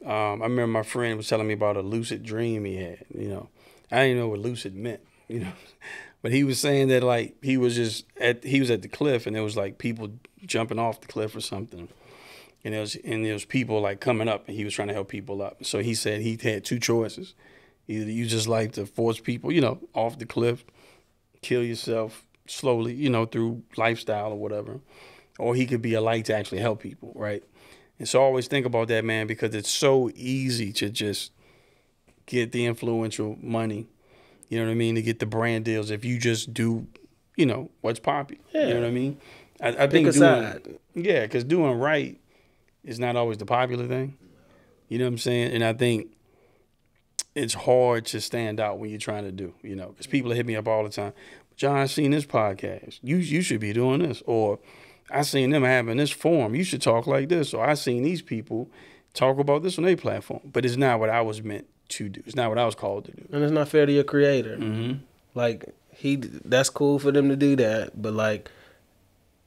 I remember my friend was telling me about a lucid dream he had. You know, I didn't know what lucid meant, you know, but he was saying that, like, he was at the cliff, and there was like people jumping off the cliff or something. And there was people like coming up, and he was trying to help people up. So he said he had two choices: either you just like to force people, you know, off the cliff, kill yourself slowly, you know, through lifestyle or whatever, or he could be a light to actually help people, right? And so I always think about that, man, because it's so easy to just get the influential money, you know what I mean, to get the brand deals if you just do, you know, what's poppy, you know what I mean? I think doing, yeah, because doing right. It's not always the popular thing. You know what I'm saying? And I think it's hard to stand out when you're trying to do, you know, because people hit me up all the time. John, I seen this podcast. You should be doing this. Or I seen them having this forum. You should talk like this. Or I seen these people talk about this on their platform. But it's not what I was meant to do. It's not what I was called to do. And it's not fair to your creator. Like, that's cool for them to do that. But, like,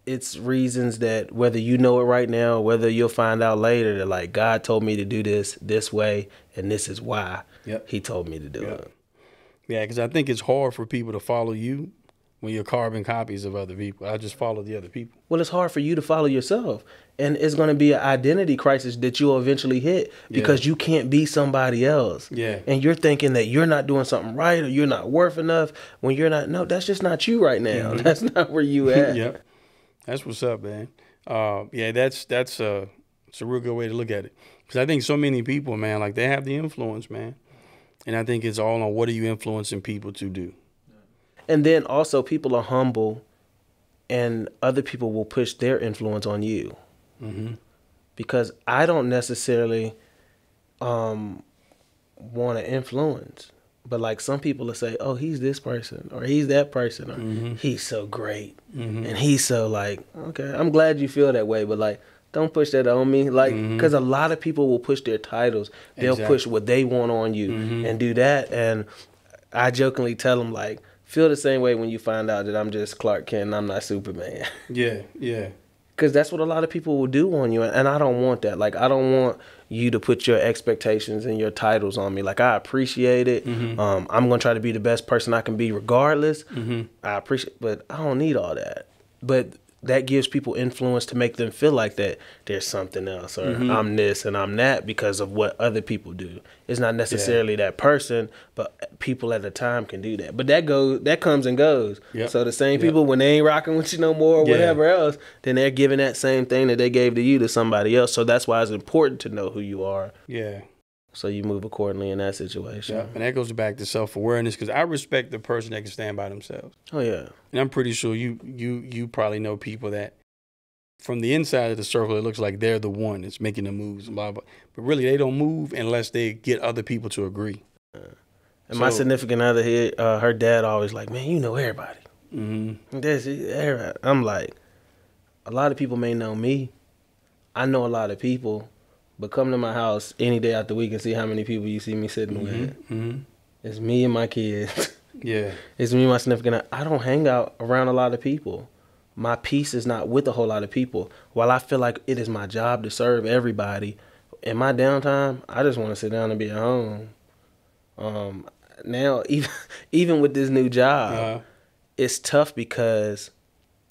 it's reasons that whether you know it right now, whether you'll find out later that, like, God told me to do this way, and this is why he told me to do it. Yeah, because I think it's hard for people to follow you when you're carbon copies of other people. I just follow the other people. Well, it's hard for you to follow yourself. And it's going to be an identity crisis that you'll eventually hit because you can't be somebody else. Yeah. And you're thinking that you're not doing something right or you're not worth enough when you're not. No, that's just not you right now. That's not where you at. That's what's up, man. Yeah, it's a real good way to look at it. Because I think so many people, man, like, they have the influence, man. And I think it's all on what are you influencing people to do. And then also people are humble, and other people will push their influence on you. Because I don't necessarily want to influence. But, like, some people will say, oh, he's this person or he's that person or he's so great and he's so, like, okay, I'm glad you feel that way, but, like, don't push that on me. Like, because a lot of people will push their titles. They'll push what they want on you and do that. And I jokingly tell them, like, feel the same way when you find out that I'm just Clark Kent and I'm not Superman. Because that's what a lot of people will do on you, and I don't want that. Like, I don't want you to put your expectations and your titles on me. Like, I appreciate it. I'm going to try to be the best person I can be regardless. I appreciate it, but I don't need all that. But that gives people influence to make them feel like that there's something else, or I'm this and I'm that because of what other people do. It's not necessarily that person, but people at the time can do that. But that comes and goes. So the same people, when they ain't rocking with you no more or whatever else, then they're giving that same thing that they gave to you to somebody else. So that's why it's important to know who you are. Yeah. So you move accordingly in that situation. Yeah, and that goes back to self-awareness, because I respect the person that can stand by themselves. Oh, yeah. And I'm pretty sure you probably know people that from the inside of the circle, it looks like they're the one that's making the moves, blah, blah. But really, they don't move unless they get other people to agree. And so, my significant other here, her dad always like, man, you know everybody. I'm like, a lot of people may know me. I know a lot of people. But come to my house any day out the week and see how many people you see me sitting with. It's me and my kids. It's me and my significant other. I don't hang out around a lot of people. My peace is not with a whole lot of people. While I feel like it is my job to serve everybody, in my downtime, I just want to sit down and be at home. now even with this new job, it's tough because,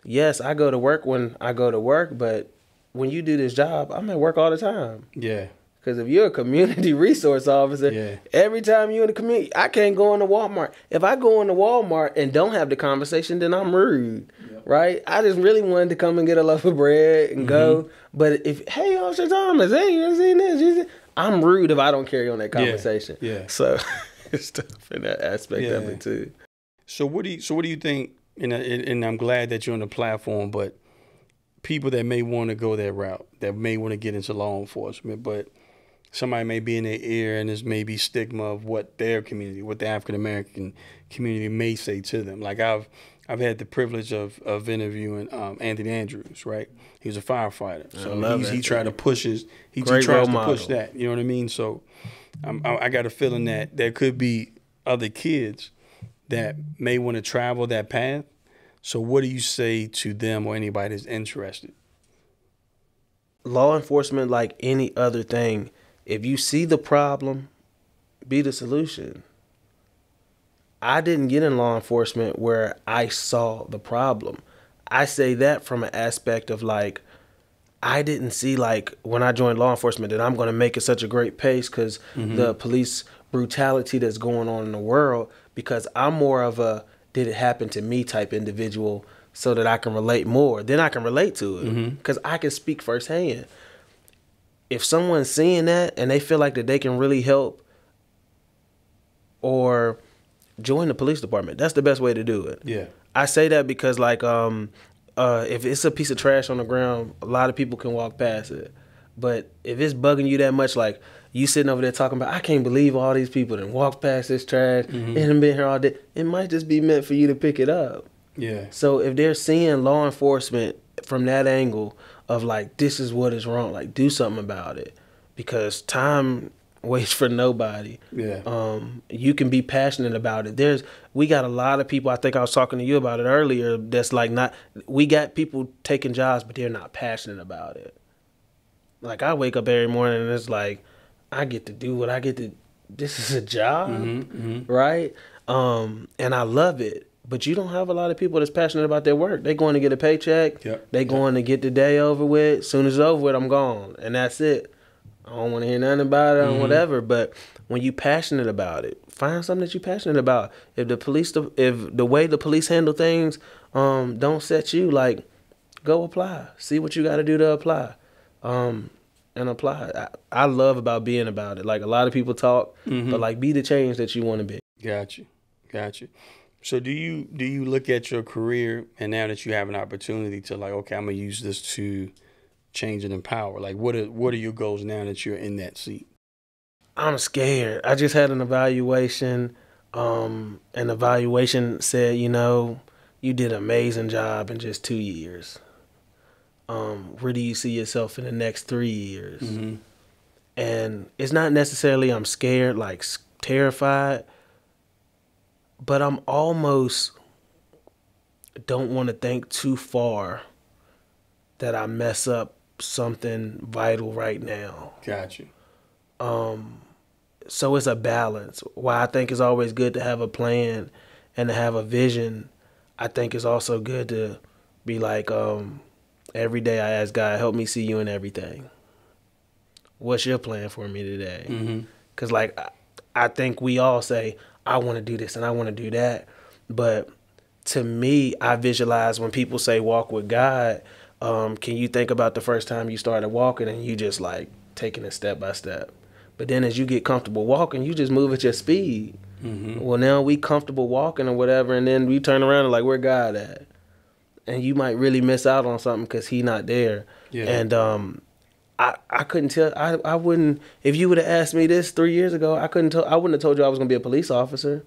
yes, I go to work when I go to work, but when you do this job, I'm at work all the time. Yeah. Because if you're a community resource officer, every time you're in the community, I can't go into Walmart. If I go into Walmart and don't have the conversation, then I'm rude, right? I just really wanted to come and get a loaf of bread and go. But if, hey, Officer Thomas, hey, you seen this? You seen? I'm rude if I don't carry on that conversation. Yeah. So it's tough in that aspect of it too. So what do you think? And I'm glad that you're on the platform, but people that may want to go that route, that may want to get into law enforcement, but somebody may be in their ear and there's maybe stigma of what their community, what the African-American community may say to them. Like I've had the privilege of interviewing Anthony Andrews, right? He was a firefighter. So he tried to push his, he tries to push that, you know what I mean? So I got a feeling that there could be other kids that may want to travel that path. So what do you say to them or anybody that's interested? Law enforcement, like any other thing, if you see the problem, be the solution. I didn't get in law enforcement where I saw the problem. I say that from an aspect of like, I didn't see like when I joined law enforcement that I'm going to make it such a great pace because the police brutality that's going on in the world, because I'm more of a did it happen to me type individual so that I can relate more. Then I can relate to it because I can speak firsthand. If someone's seeing that and they feel like that they can really help or join the police department, that's the best way to do it. Yeah. I say that because like if it's a piece of trash on the ground, a lot of people can walk past it. But if it's bugging you that much, like you sitting over there talking about, I can't believe all these people that walk past this trash and been here all day, it might just be meant for you to pick it up. Yeah. So if they're seeing law enforcement from that angle of like, this is what is wrong, like do something about it, because time waits for nobody. Yeah. You can be passionate about it. We got a lot of people, I think I was talking to you about it earlier, that's like not, we got people taking jobs, but they're not passionate about it. Like I wake up every morning and it's like, I get to do what I get to, this is a job, right? And I love it. But you don't have a lot of people that's passionate about their work. They're going to get a paycheck. They're going to get the day over with. As soon as it's over with, I'm gone. And that's it. I don't want to hear nothing about it or whatever. But when you're passionate about it, find something that you're passionate about. If the way the police handle things don't set you, like, go apply. See what you got to do to apply. And apply. I love about being about it. Like, a lot of people talk, but, like, be the change that you want to be. Gotcha. Gotcha. So do you look at your career and now that you have an opportunity to like, okay, I'm gonna use this to change and empower? Like what are your goals now that you're in that seat? I'm scared. I just had an evaluation. An evaluation said, you know, you did an amazing job in just 2 years. Where do you see yourself in the next 3 years? And it's not necessarily I'm scared, like terrified, but I'm almost don't want to think too far that I mess up something vital right now. Gotcha. So it's a balance. While I think it's always good to have a plan and to have a vision, I think it's also good to be like, every day I ask God, help me see you in everything. What's your plan for me today? 'Cause like I think we all say, I want to do this and I want to do that. But to me, I visualize when people say walk with God, can you think about the first time you started walking and you just like taking it step by step? But then as you get comfortable walking, you just move at your speed. Well, now we comfortable walking or whatever, and then we turn around and like, where God at? And you might really miss out on something because he not there. Yeah. And I couldn't tell, I wouldn't, if you would have asked me this 3 years ago, I wouldn't have told you I was going to be a police officer.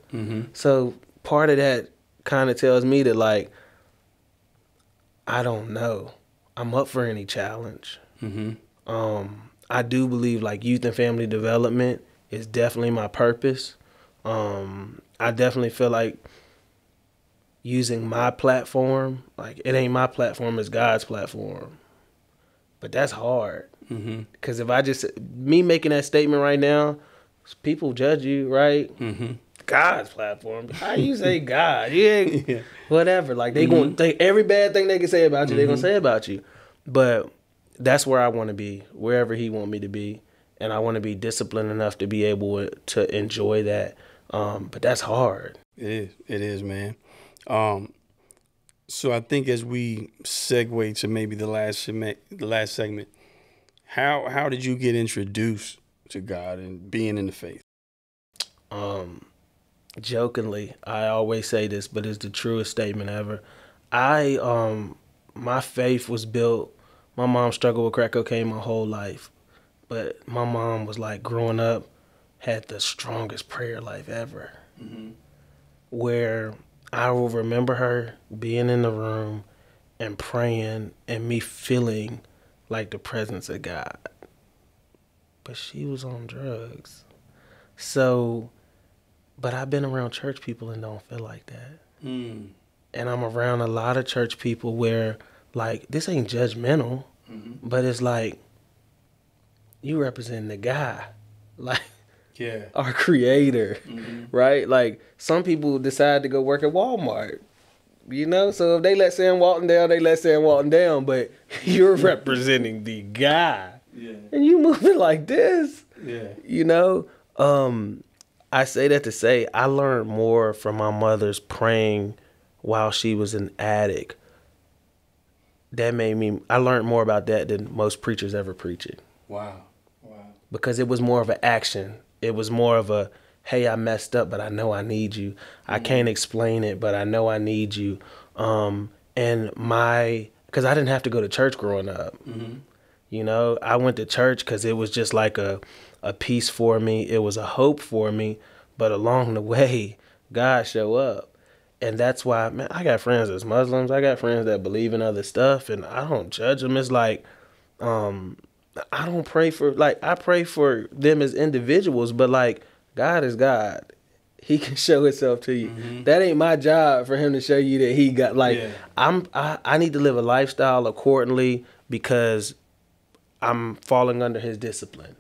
So part of that kind of tells me that like, I don't know. I'm up for any challenge. I do believe like youth and family development is definitely my purpose. I definitely feel like using my platform, like it ain't my platform, it's God's platform. But that's hard. Because if me making that statement right now, people judge you, right? God's platform. How you say God? Yeah, whatever. Like they gonna take every bad thing they can say about you. They gonna say about you. But that's where I want to be, wherever he want me to be, and I want to be disciplined enough to be able to enjoy that. But that's hard. It is, man. So I think as we segue to maybe the last segment, how did you get introduced to God and being in the faith? Jokingly, I always say this, but it's the truest statement ever. My faith was built. My mom struggled with crack cocaine my whole life, but my mom was like, growing up, had the strongest prayer life ever. Mm-hmm. Where I will remember her being in the room and praying and me feeling like the presence of God. But she was on drugs. So, but I've been around church people and don't feel like that. Mm. And I'm around a lot of church people where, like, this ain't judgmental, but it's like, you represent the guy, like, yeah, our creator, right? Like, some people decide to go work at Walmart, you know? So if they let Sam Walton down, they let Sam Walton down, but you're representing the guy. Yeah. And you moving like this, yeah, you know? I say that to say I learned more from my mother's praying while she was an addict. That made me, I learned more about that than most preachers ever preach it. Wow. Wow. Because it was more of an action. It was more of a, hey, I messed up, but I know I need you. I can't explain it, but I know I need you. Because I didn't have to go to church growing up. You know, I went to church because it was just like a peace for me. It was a hope for me. But along the way, God showed up. And that's why, man, I got friends that's Muslims. I got friends that believe in other stuff, and I don't judge them. It's like, I don't pray for, like, I pray for them as individuals, but, like, God is God. He can show himself to you. That ain't my job for him to show you that he got, like, yeah. I need to live a lifestyle accordingly because I'm falling under his discipline.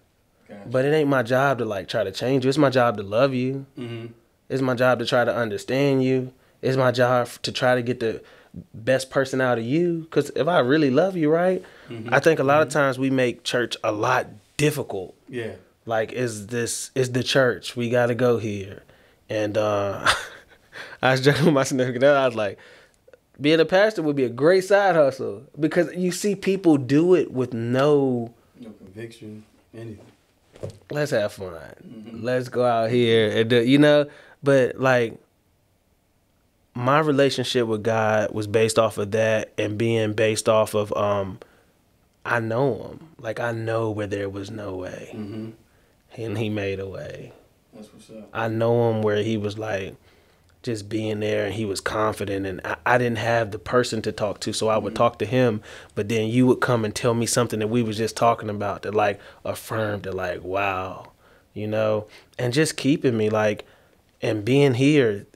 Gotcha. But it ain't my job to, like, try to change you. It's my job to love you. It's my job to try to understand you. It's my job to try to get the best person out of you. Because if I really love you, right, I think a lot of times we make church a lot difficult. Yeah. Like, is the church. We got to go here. And I was joking with my significant other. I was like, being a pastor would be a great side hustle. Because you see people do it with no conviction, anything. Let's have fun. Let's go out here. And do, you know, but, like, my relationship with God was based off of that and being based off of I know him. Like, I know where there was no way. And he made a way. That's what's up. I know him where he was, like, just being there and he was confident. And I didn't have the person to talk to, so I would talk to him. But then you would come and tell me something that we was just talking about that, like, affirmed that, like, wow, you know. And just keeping me, like, and being here,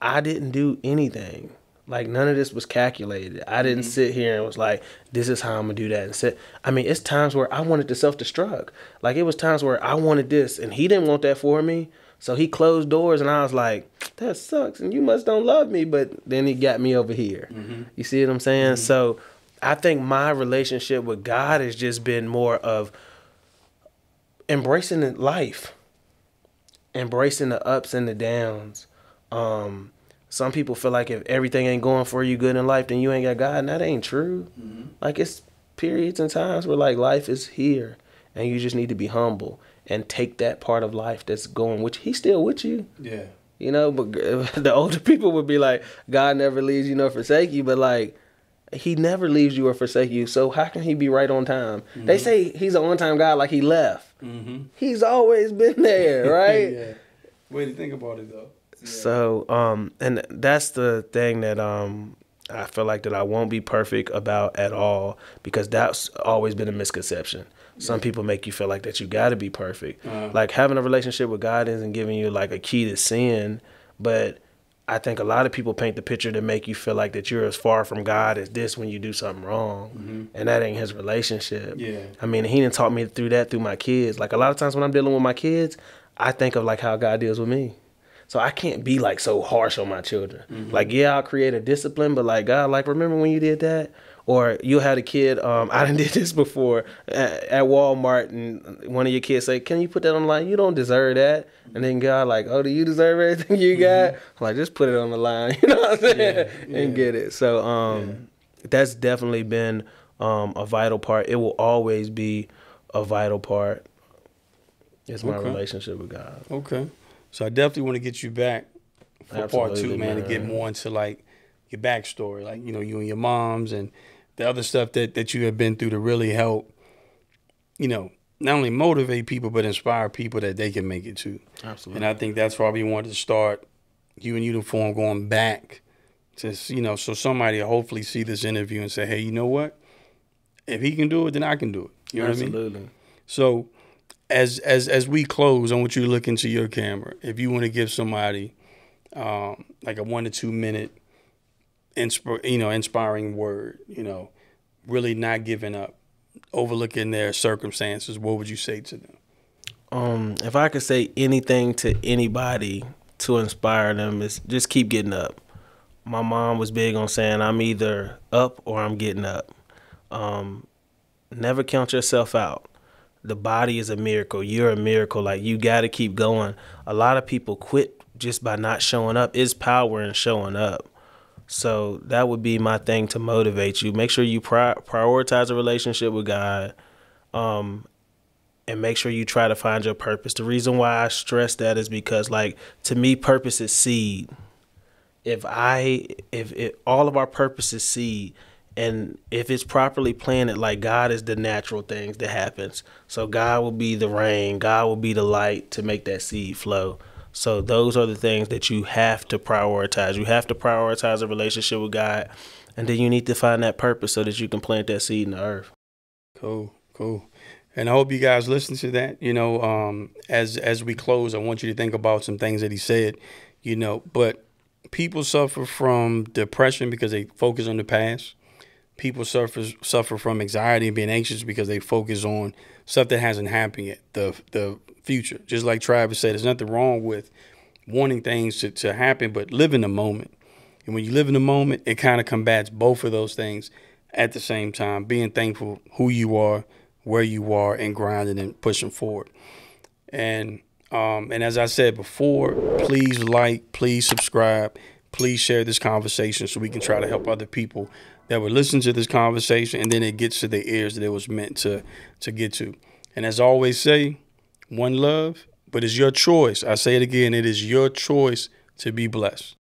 I didn't do anything. Like, none of this was calculated. I didn't sit here and was like, this is how I'm going to do that. And said, I mean, it's times where I wanted to self-destruct. Like, it was times where I wanted this, and he didn't want that for me. So he closed doors, and I was like, that sucks, and you must don't love me. But then he got me over here. You see what I'm saying? So I think my relationship with God has just been more of embracing life, embracing the ups and the downs. Some people feel like if everything ain't going for you good in life, then you ain't got God, and that ain't true. Like, it's periods and times where, like, life is here, and you just need to be humble and take that part of life that's going, which he's still with you. Yeah. You know, but the older people would be like, God never leaves you nor forsake you, but, like, he never leaves you or forsake you, so how can he be right on time? They say he's an on-time God, like he left. He's always been there, right? Way to think about it, though. So, and that's the thing that I feel like that I won't be perfect about at all, because that's always been a misconception. Some people make you feel like that you got to be perfect. Like, having a relationship with God isn't giving you, like, a key to sin, but I think a lot of people paint the picture to make you feel like that you're as far from God as this when you do something wrong, and that ain't his relationship. I mean, he didn't talk me through that through my kids. Like, a lot of times when I'm dealing with my kids, I think of, like, how God deals with me. So I can't be like so harsh on my children. Mm-hmm. Like, yeah, I'll create a discipline, but like, God, like, remember when you did that? Or you had a kid, I done did this before at Walmart, and one of your kids say, can you put that on the line? You don't deserve that. And then God like, oh, do you deserve everything you got? Mm-hmm. Like, just put it on the line, you know what I'm saying? Yeah. And get it. So that's definitely been a vital part. It will always be a vital part. It's my relationship with God. Okay. So I definitely want to get you back for part two, man, to get more into like your backstory, like, you know, you and your moms and the other stuff that you have been through to really help, you know, not only motivate people, but inspire people that they can make it to. Absolutely. And I think that's why we wanted to start You in Uniform going back to, you know, so somebody will hopefully see this interview and say, hey, you know what? If he can do it, then I can do it. You know what I mean? Absolutely. So as we close, I want you to look into your camera. If you want to give somebody like a 1 to 2 minute, you know, inspiring word, you know, really not giving up, overlooking their circumstances, what would you say to them? If I could say anything to anybody to inspire them, it's just keep getting up. My mom was big on saying I'm either up or I'm getting up. Never count yourself out. The body is a miracle. You're a miracle. Like, you got to keep going. A lot of people quit just by not showing up. It's power in showing up. So that would be my thing to motivate you. Make sure you prioritize a relationship with God, and make sure you try to find your purpose. The reason why I stress that is because, like, to me, purpose is seed. If all of our purpose is seed, and if it's properly planted, like, God is the natural things that happens. So God will be the rain. God will be the light to make that seed flow. So those are the things that you have to prioritize. You have to prioritize a relationship with God, and then you need to find that purpose so that you can plant that seed in the earth. Cool, cool. And I hope you guys listen to that. You know, as we close, I want you to think about some things that he said, you know. But people suffer from depression because they focus on the past. People suffer from anxiety and being anxious because they focus on stuff that hasn't happened yet, the future. Just like Travis said, there's nothing wrong with wanting things to happen, but live in the moment. And when you live in the moment, it kind of combats both of those things at the same time, being thankful who you are, where you are, and grinding and pushing forward. And as I said before, please like, please subscribe, please share this conversation so we can try to help other people that would listen to this conversation, and then it gets to the ears that it was meant to get to. And as I always say, one love, but it's your choice. I say it again, it is your choice to be blessed.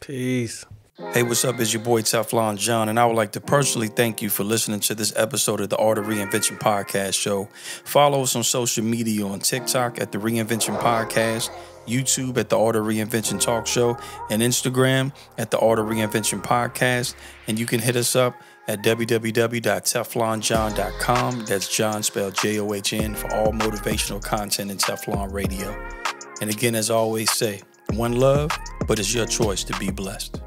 Peace. Hey, what's up? It's your boy Teflon John, and I would like to personally thank you for listening to this episode of the Art of Reinvention Podcast Show. Follow us on social media on TikTok at The Reinvention Podcast, YouTube at The Art of Reinvention Talk Show, and Instagram at The Art of Reinvention Podcast. And you can hit us up at www.teflonjohn.com. That's John spelled J-O-H-N for all motivational content and Teflon Radio. And again, as I always say, one love, but it's your choice to be blessed.